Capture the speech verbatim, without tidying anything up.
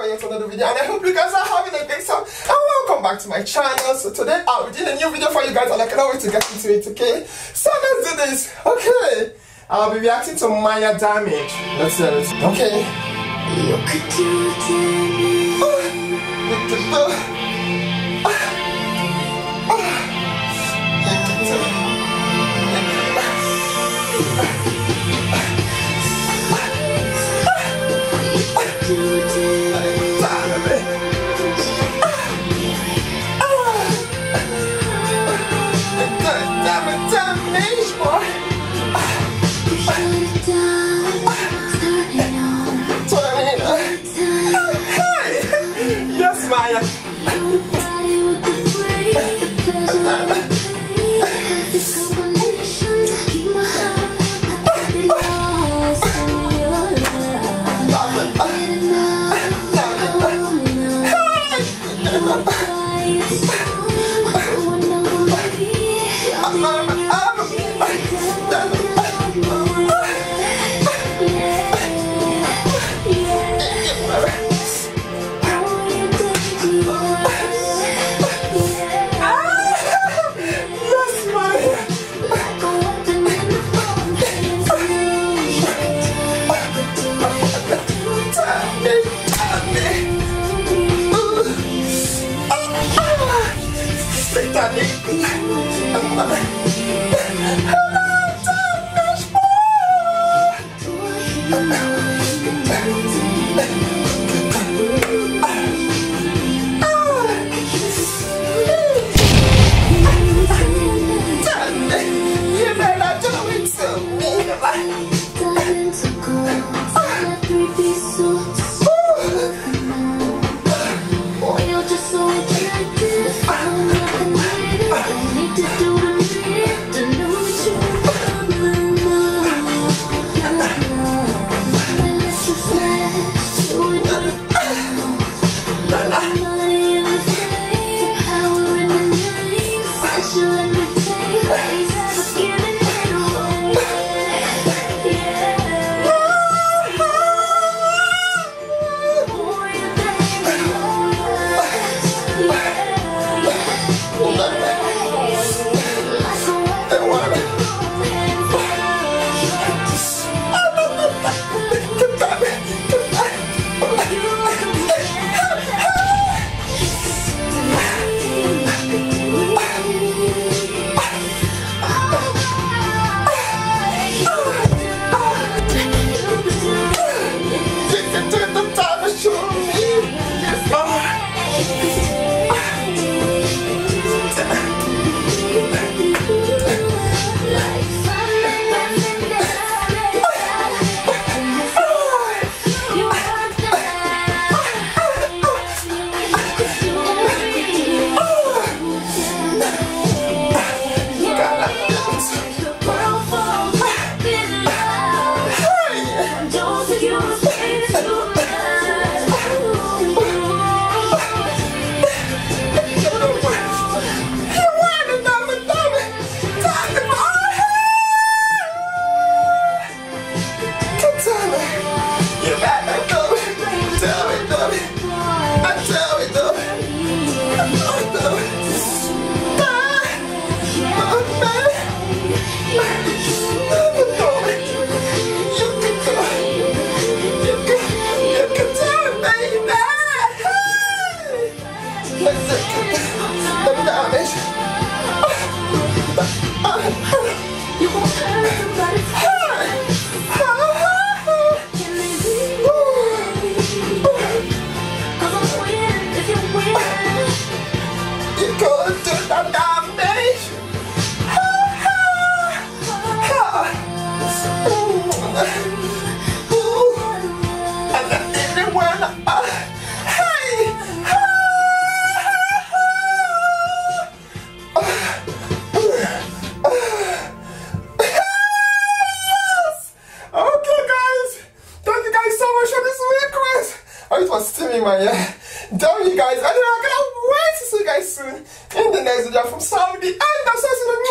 Yet another video, and I hope you guys are having a great time and welcome back to my channel. So today I'll be doing a new video for you guys and I cannot wait to get into it. Okay, so let's do this. Okay, I'll be reacting to Mýa Damage. Let's hear it. Okay, look at you. Oh. Oh. Yes, Mýa. me, man. Yeah. Damn you guys. I don't know. I'm gonna wait to see you guys soon in the next video from Saudi. And I'm so